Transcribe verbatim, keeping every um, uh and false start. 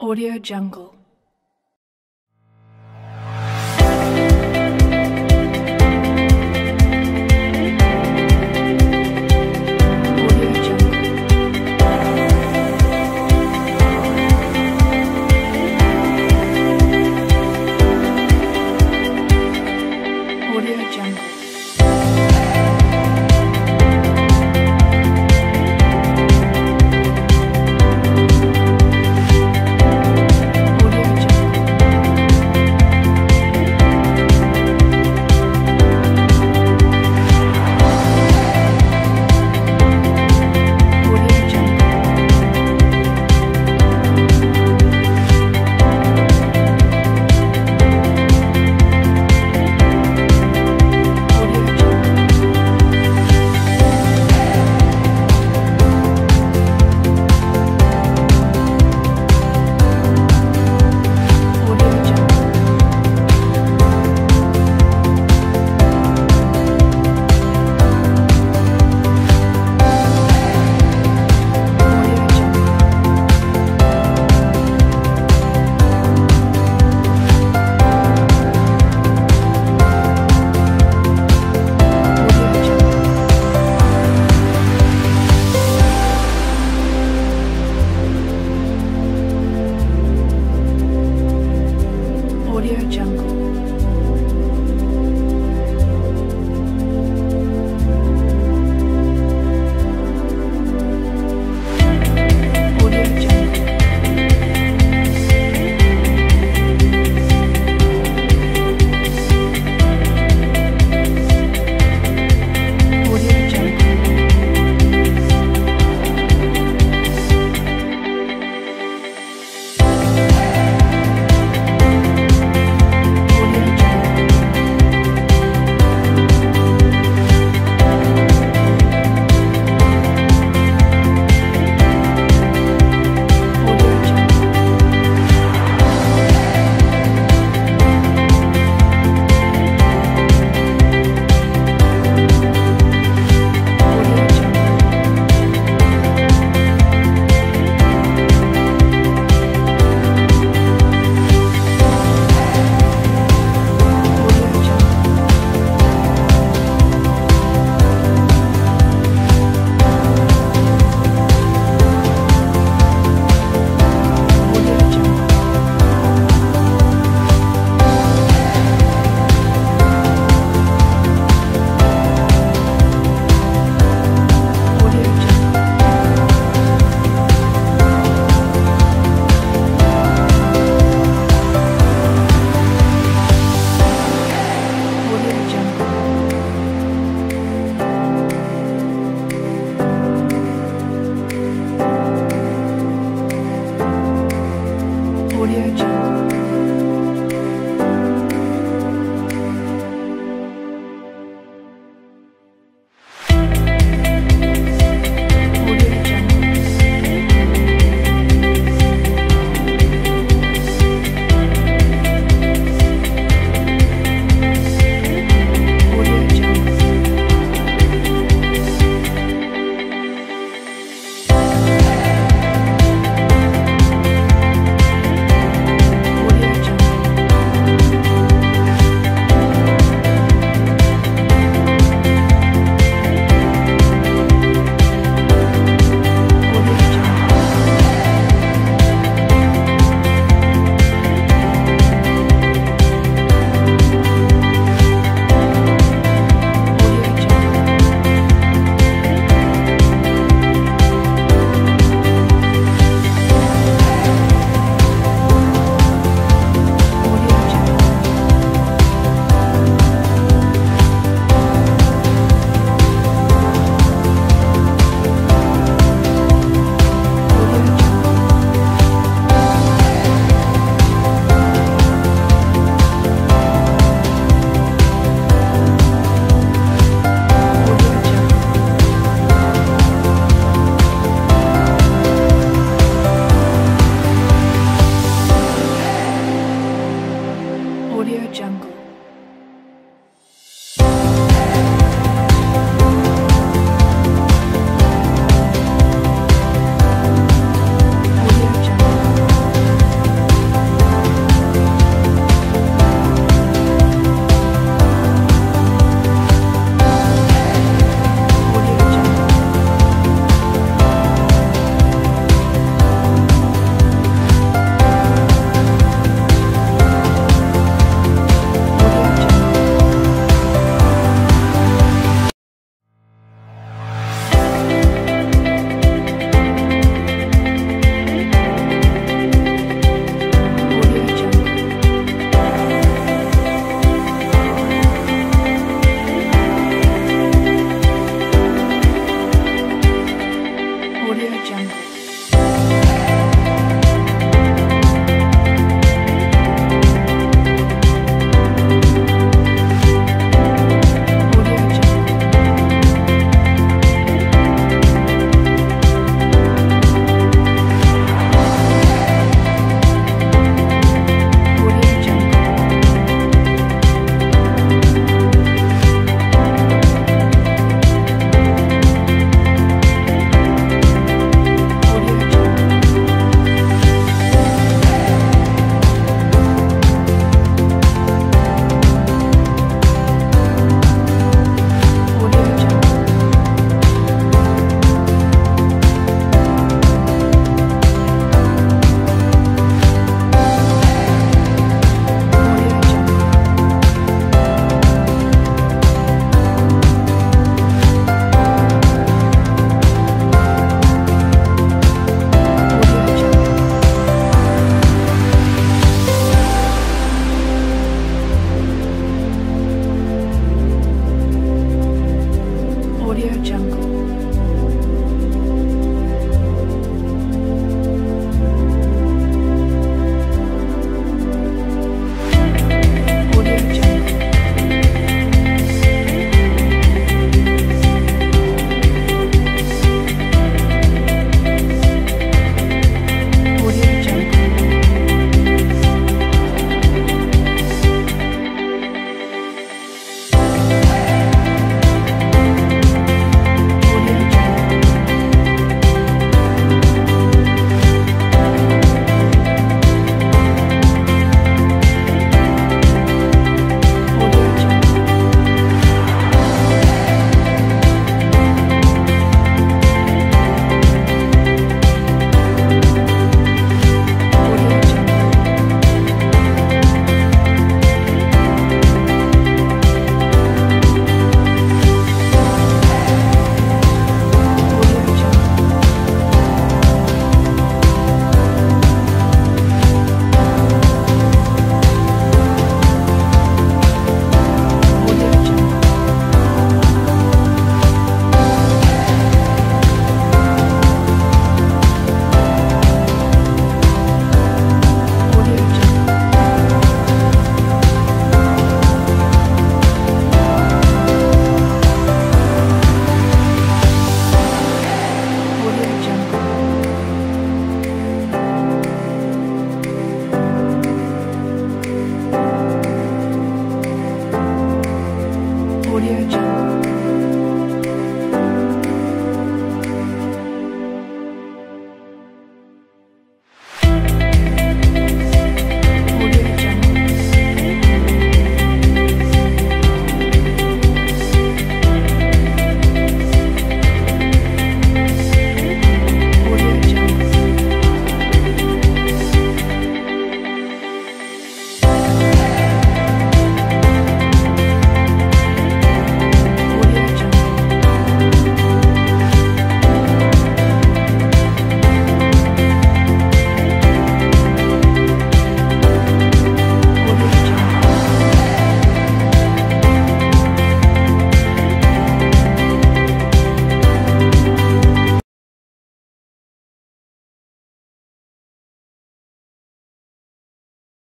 AudioJungle. AudioJungle. AudioJungle. AudioJungle. AudioJungle. AudioJungle. AudioJungle.